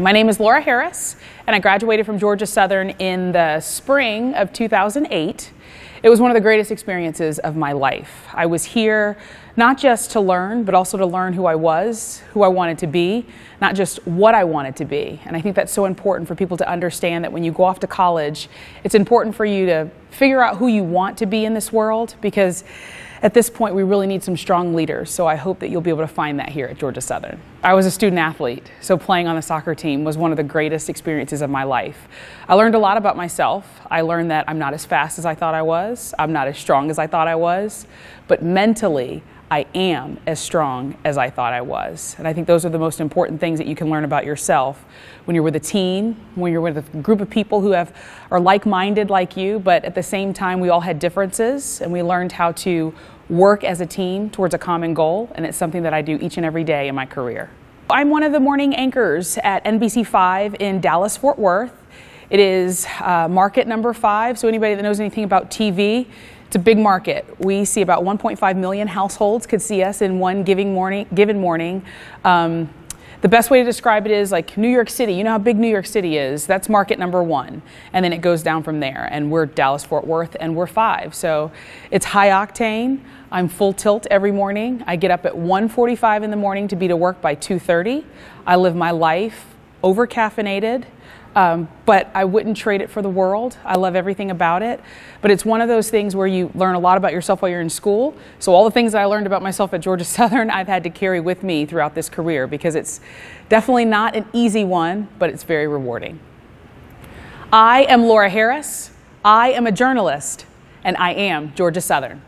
My name is Laura Harris, and I graduated from Georgia Southern in the spring of 2008. It was one of the greatest experiences of my life. I was here not just to learn, but also to learn who I was, who I wanted to be, not just what I wanted to be. And I think that's so important for people to understand that when you go off to college, it's important for you to figure out who you want to be in this world, because at this point we really need some strong leaders. So I hope that you'll be able to find that here at Georgia Southern. I was a student athlete, so playing on the soccer team was one of the greatest experiences of my life. I learned a lot about myself. I learned that I'm not as fast as I thought I was. I'm not as strong as I thought I was, but mentally, I am as strong as I thought I was. And I think those are the most important things that you can learn about yourself when you're with a team, when you're with a group of people who are like-minded like you, but at the same time we all had differences, and we learned how to work as a team towards a common goal, and it's something that I do each and every day in my career. I'm one of the morning anchors at NBC5 in Dallas/Fort Worth. It is market number 5, so anybody that knows anything about TV, it's a big market. We see about 1.5 million households could see us in one given morning. The best way to describe it is like New York City. You know how big New York City is. That's market number 1, and then it goes down from there, and we're Dallas-Fort Worth, and we're 5. So it's high octane. I'm full tilt every morning. I get up at 1:45 in the morning to be to work by 2:30. I live my life over caffeinated, but I wouldn't trade it for the world. I love everything about it, but it's one of those things where you learn a lot about yourself while you're in school. So all the things that I learned about myself at Georgia Southern, I've had to carry with me throughout this career, because it's definitely not an easy one, but it's very rewarding. I am Laura Harris. I am a journalist, and I am Georgia Southern.